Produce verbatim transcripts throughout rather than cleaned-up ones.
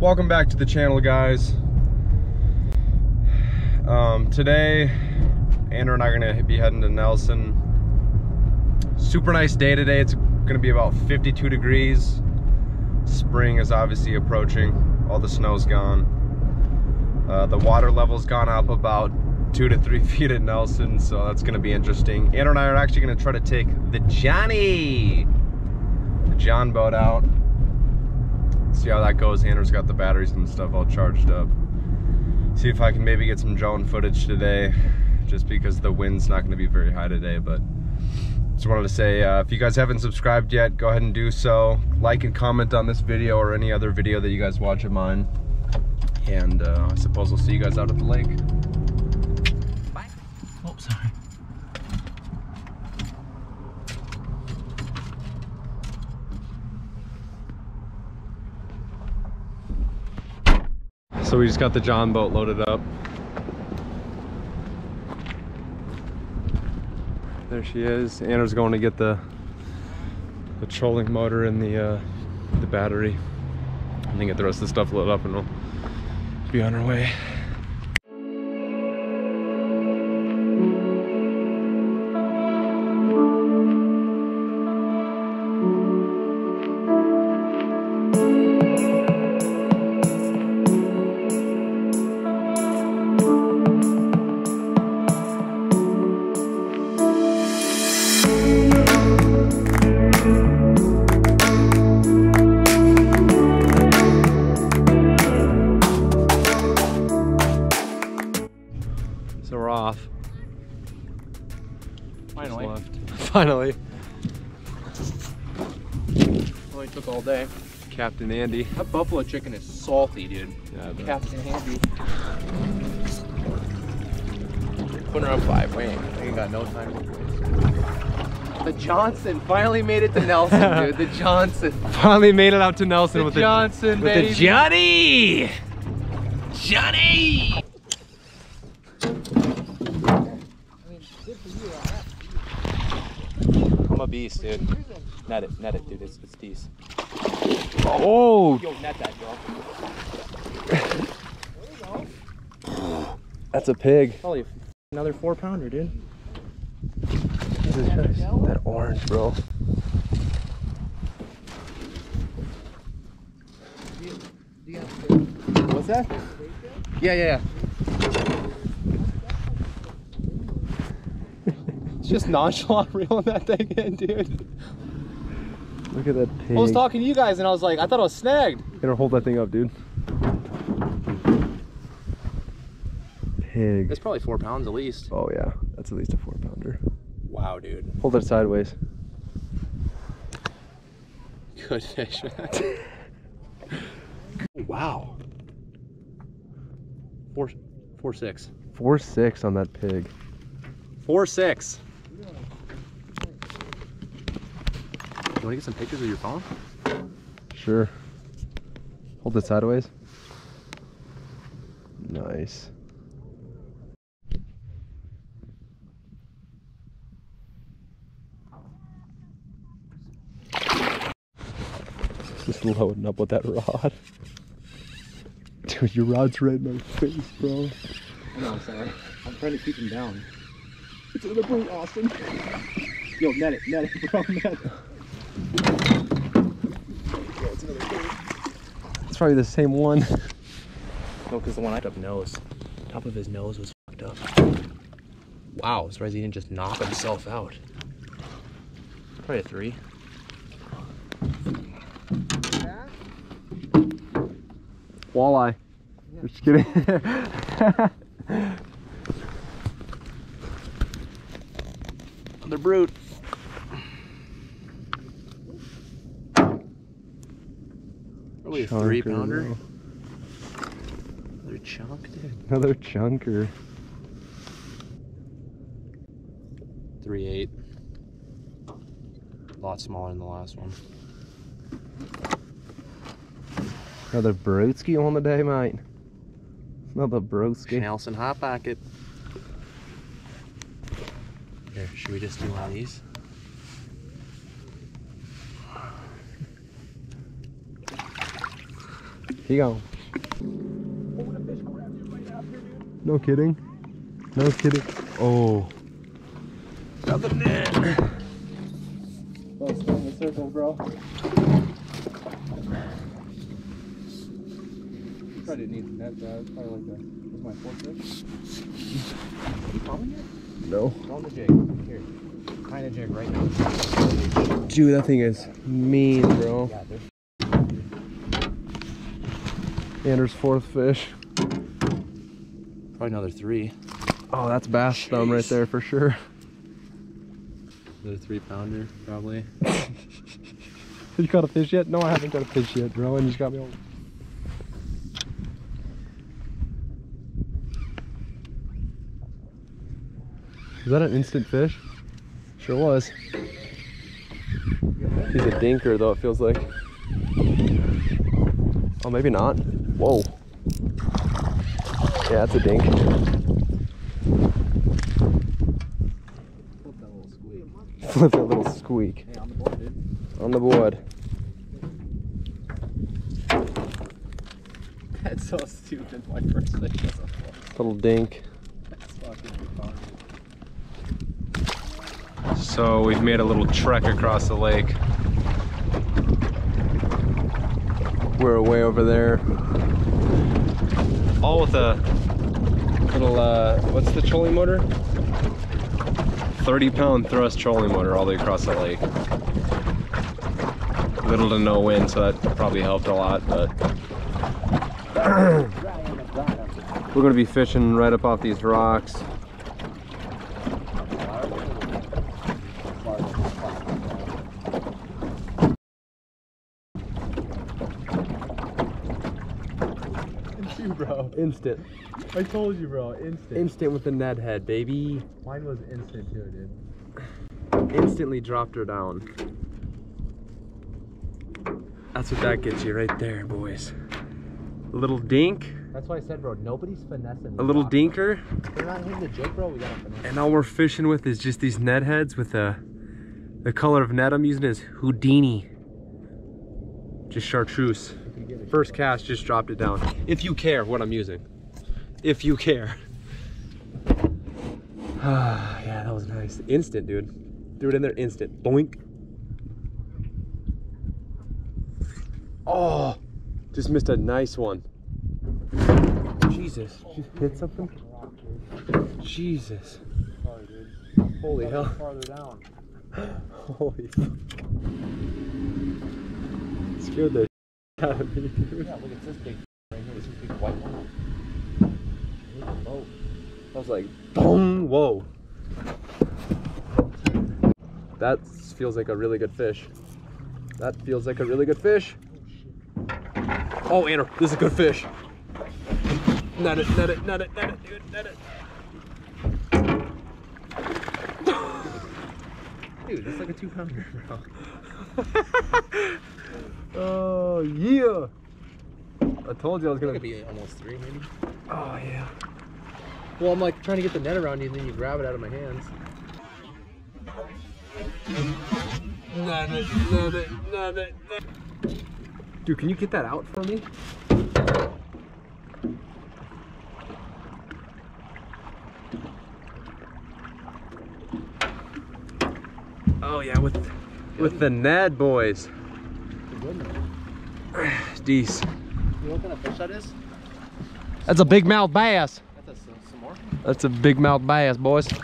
Welcome back to the channel, guys. Um, today, Andrew and I are gonna be heading to Nelson. Super nice day today. It's gonna be about fifty-two degrees. Spring is obviously approaching. All the snow's gone. Uh, the water level's gone up about two to three feet at Nelson, so that's gonna be interesting. Andrew and I are actually gonna try to take the Johnny, the Jon boat out. See how that goes. Andrew's got the batteries and stuff all charged up. See if I can maybe get some drone footage today, just because the wind's not going to be very high today. But just wanted to say, uh, if you guys haven't subscribed yet, go ahead and do so. Like and comment on this video or any other video that you guys watch of mine. And uh, I suppose we'll see you guys out at the lake. Bye. Oh, sorry. So we just got the Jon boat loaded up. There she is. Anna's going to get the the trolling motor and the uh, the battery, and then get the rest of the stuff loaded up, and we'll be on our way. Finally. Left. Finally. Only took all day. Captain Andy. That buffalo chicken is salty, dude. Yeah, Captain Andy. Putting her on five. Wait, I ain't got no time. The Johnson finally made it to Nelson, dude. The Johnson. Finally made it out to Nelson the with Johnson, the Johnson, with the Johnny. Johnny. I'm a beast, dude. Net it, net it, dude. It's, it's decent. Oh! Yo, net that, yo. That's a pig. Probably another four pounder, dude. Jesus Christ. That orange, bro. What's that? Yeah, yeah, yeah. Just nonchalant reeling that thing in, dude. Look at that pig. I was talking to you guys and I was like, I thought I was snagged. It'll hold that thing up, dude. Pig. It's probably four pounds at least. Oh yeah, that's at least a four pounder. Wow, dude. Hold it sideways. Good fish. Wow. Four, four six. Four six on that pig. Four six. You want to get some pictures with your phone? Sure. Hold it sideways. Nice. Just loading up with that rod. Dude, your rod's right in my face, bro. I know, I'm sorry. I'm trying to keep him down. It's in the boot, Austin. Yo, net it, net it, bro, net it. It's probably the same one. No, because the one I took nose. Top of his nose was fucked up. Wow, I'm surprised he didn't just knock himself out. Probably a three. Yeah. Walleye. Yeah. Just kidding. The brute. Probably a chunker, three pounder. Bro. Another chunk, dude. Another chunker. Three eight. A lot smaller than the last one. Another brutski on the day, mate. Another brutski. Nelson hot pocket. Here, should we just do one of these? Here you go. No kidding. No kidding. Oh. Another net. Well, stay in the circle, bro. I didn't need the net, but I was probably like that. With my forklift. You following it? No. Follow the jig. Here. Kind of jig right now. Dude, that thing is mean, bro. Yeah, Anders' fourth fish. Probably another three. Oh, that's bass Jeez. Thumb right there for sure. Another three pounder, probably. Have you caught a fish yet? No, I haven't caught a fish yet, bro. And you just got me old. Is that an instant fish? Sure was. He's a dinker though, it feels like. Oh, maybe not. Whoa. Yeah, that's a dink. Flip that little squeak. Flip that little squeak. Hey, on the board, dude. On the board. That's so stupid. My first thing was a flip. Little dink. That's fucking retarded. So we've made a little trek across the lake. We're away over there. All with a little, uh, what's the trolling motor? thirty pound thrust trolling motor all the way across the lake. Little to no wind, so that probably helped a lot, but. We're gonna be fishing right up off these rocks. Bro, instant. I told you, bro. Instant. Instant with the Ned head, baby. Mine was instant too, dude. Instantly dropped her down. That's what that gets you right there, boys. A little dink. That's why I said, bro, nobody's finessing. A little dinker. We're not hitting the jig, bro. We gotta finesse. And all we're fishing with is just these Ned heads with the the color of net I'm using is Houdini. Just chartreuse. First cast, just dropped it down. If you care what I'm using. If you care. Ah, yeah, that was nice. Instant, dude. Threw it in there, instant. Boink. Oh, just missed a nice one. Jesus, did you hit something? Jesus. Sorry, dude. Holy hell. Farther down. Holy fuck. Scared the yeah, look at this big right here. This big white one. Whoa. I was like, boom, whoa. That feels like a really good fish. That feels like a really good fish. Oh, Andrew, this is a good fish. Net it, net it, net it, net it, dude, net it. Dude, that's like a two pounder, bro. Oh yeah! I told you I was gonna be almost three, maybe. Oh yeah. Well, I'm like trying to get the net around you, and then you grab it out of my hands. Not it, not it, not it, not it. Dude, can you get that out for me? Oh yeah, with with the Ned, boys. Deez. You know what kind of fish that is? That's a big mouth bass. That's a, some more? That's a big mouth bass, boys. How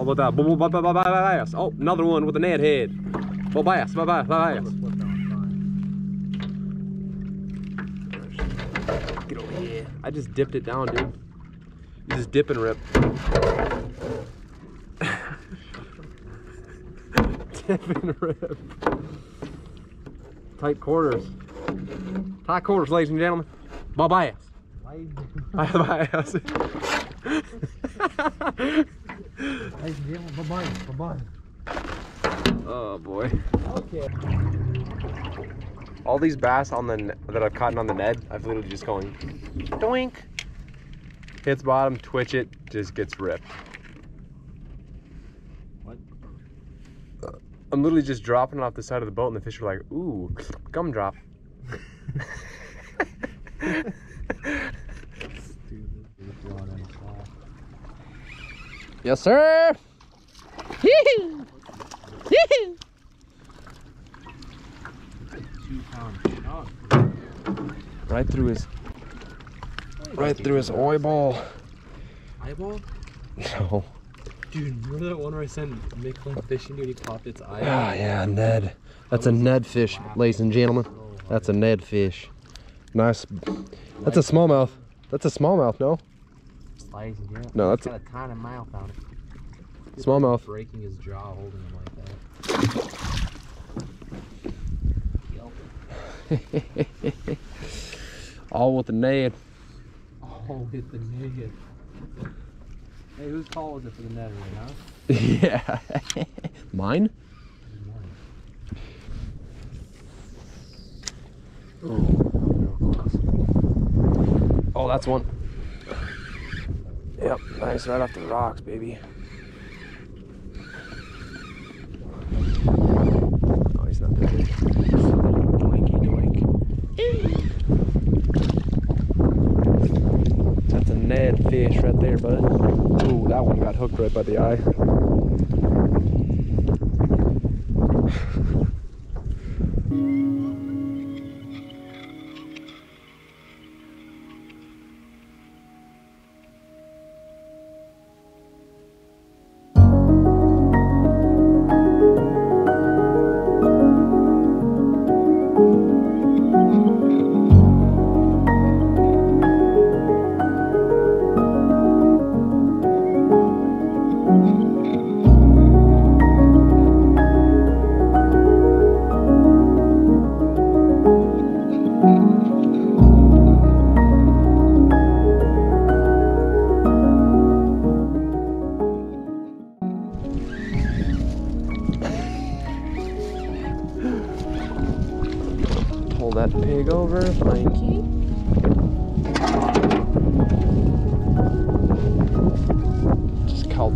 about that? Boo, boo, boo, boo, bass. Oh, another one with a Ned head. Boo, bass, boo, bass, bass. Get over here. I just dipped it down, dude. You just dip and rip. Rip. Tight quarters. Tight quarters, ladies and gentlemen. Bye bye. Bye bye. Ladies and gentlemen, bye bye. Bye bye. Oh boy. Okay. All these bass on the that I've caught on the Ned, I've literally just going doink. Hits bottom, twitch it, just gets ripped. I'm literally just dropping it off the side of the boat and the fish are like, ooh, gumdrop. Yes, sir. Yee-hoo. Yee-hoo. Right through his, right through his eyeball. Eyeball? No. Dude, remember that one where I sent Micklin fishing and he popped its eye? Ah, yeah, Ned. That's a Ned fish, ladies and gentlemen. That's a Ned fish. Nice. That's a smallmouth. That's a smallmouth, no? Ladies and gentlemen. No, that's a tiny mouth on it. Smallmouth. Breaking his jaw, holding him like that. All with the Ned. All with the Ned. Hey, whose call is it for the net right now? Yeah. Mine? Oh. Oh, that's one. Yep, nice, right off the rocks, baby. Oh, he's not that big. Doinky doink. That's a Ned fish right there, bud. Ooh, that one got hooked right by the eye.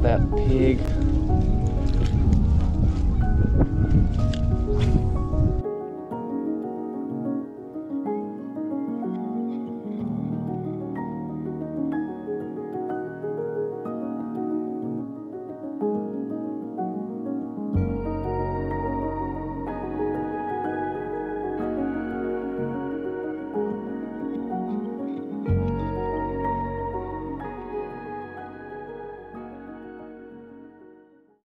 That pig.